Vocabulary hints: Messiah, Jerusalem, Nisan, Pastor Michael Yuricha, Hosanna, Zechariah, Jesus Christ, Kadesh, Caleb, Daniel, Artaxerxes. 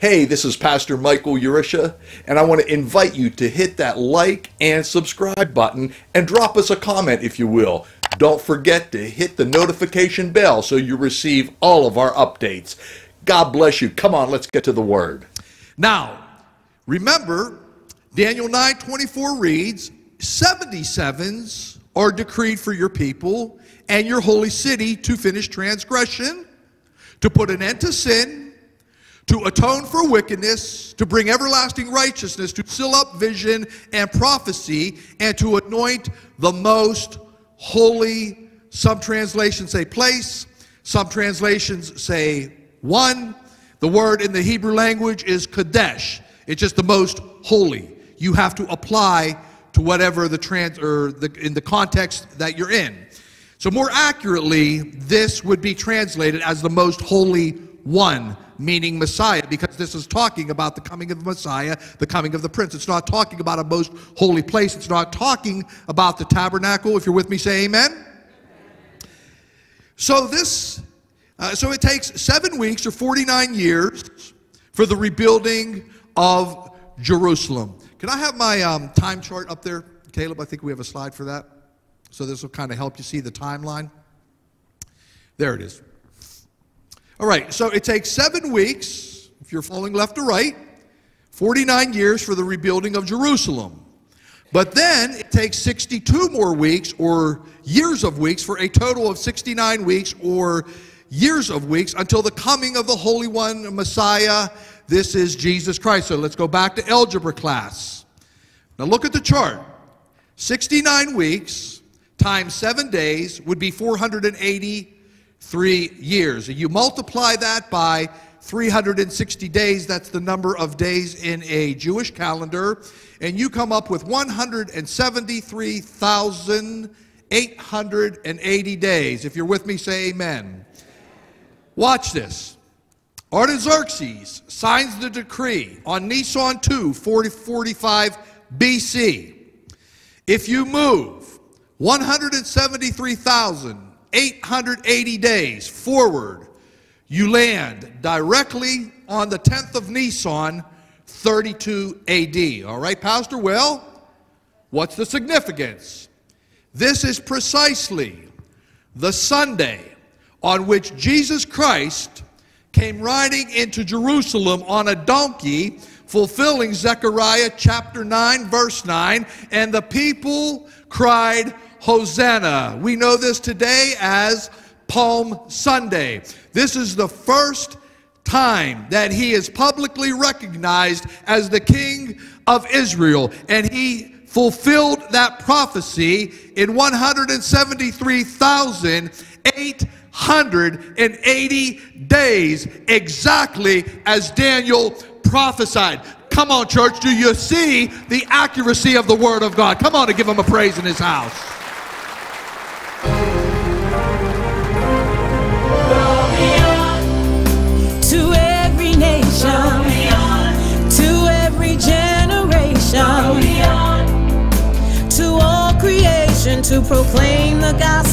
Hey, this is Pastor Michael Yuricha, and I want to invite you to hit that like and subscribe button and drop us a comment if you will. Don't forget to hit the notification bell so you receive all of our updates. God bless you. Come on, let's get to the word. Now, remember, Daniel 9:24 reads, 77s are decreed for your people and your holy city to finish transgression, to put an end to sin, to atone for wickedness, to bring everlasting righteousness, to seal up vision and prophecy, and to anoint the most holy. Some translations say place, some translations say one. The word in the Hebrew language is Kadesh. It's just the most holy. You have to apply to whatever in the context that you're in. So more accurately, this would be translated as the most holy one, meaning Messiah, because this is talking about the coming of the Messiah, the coming of the Prince. It's not talking about a most holy place. It's not talking about the tabernacle. If you're with me, say amen. Amen. So so it takes 7 weeks or 49 years for the rebuilding of Jerusalem. Can I have my time chart up there, Caleb? I think we have a slide for that. So this will kind of help you see the timeline. There it is. All right, so it takes 7 weeks, if you're following left to right, 49 years for the rebuilding of Jerusalem. But then it takes 62 more weeks or years of weeks for a total of 69 weeks or years of weeks until the coming of the Holy One, Messiah. This is Jesus Christ. So let's go back to algebra class. Now look at the chart. 69 weeks times 7 days would be 483 years. You multiply that by 360 days, that's the number of days in a Jewish calendar, and you come up with 173,880 days. If you're with me, say amen. Watch this. Artaxerxes signs the decree on Nisan 2, 4045 BC. If you move 173,880 days forward, you land directly on the 10th of Nisan, 32 AD. All right, Pastor, well, what's the significance? This is precisely the Sunday on which Jesus Christ came riding into Jerusalem on a donkey, fulfilling Zechariah chapter 9, verse 9, and the people cried, Hosanna. We know this today as Palm Sunday. This is the first time that he is publicly recognized as the King of Israel, and he fulfilled that prophecy in 173,880 days, exactly as Daniel prophesied. Come on, church, do you see the accuracy of the Word of God? Come on and give him a praise in his house. To proclaim the gospel.